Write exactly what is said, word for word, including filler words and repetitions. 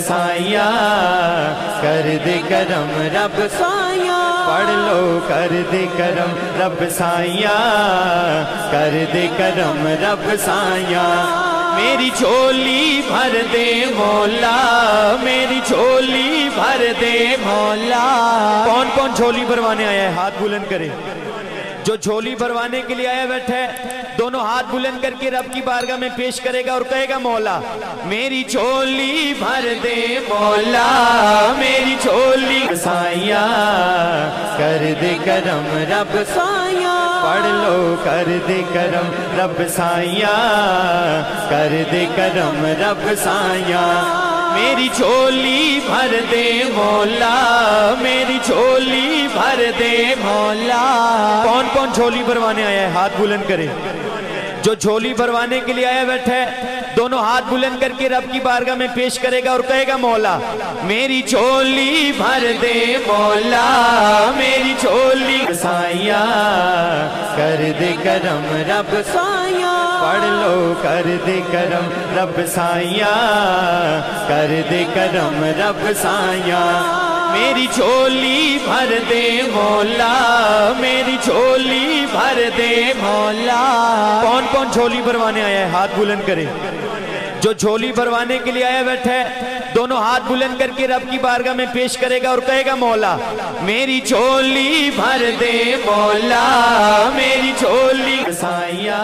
साया कर दे करम रब साया, पढ़ लो कर दे करम रब साया, कर दे करम रब साया। मेरी झोली भर दे मौला, मेरी झोली भर दे मौला। कौन कौन झोली भरवाने आया है, हाथ बुलंद करे। जो झोली भरवाने के लिए आया बैठा है, दोनों हाथ बुलंद करके रब की बारगाह में पेश करेगा और कहेगा मौला मेरी झोली भर दे मौला, मेरी झोली साया कर दे करम रब साया, पढ़ लो कर दे करम रब साया, कर दे करम रब साया। मेरी झोली भर दे मौला, मेरी झोली भर दे मौला। कौन कौन झोली भरवाने आया है, हाथ बुलंद करे। जो झोली भरवाने के लिए आया बैठा है, दोनों हाथ बुलंद करके रब की बारगाह में पेश करेगा और कहेगा मौला मेरी झोली भर दे मौला, मेरी झोली साया कर दे करम रब साया, पढ़ लो कर दे करम रब साया, कर दे करम रब साया। मेरी झोली भर दे मौला, मेरी झोली भर दे मौला। कौन कौन झोली भरवाने आया है, हाथ बुलंद करे। जो झोली भरवाने के लिए आया बैठा है, दोनों हाथ बुलंद करके रब की बारगाह में पेश करेगा और कहेगा मौला मेरी झोली भर दे मौला, मेरी झोली साया।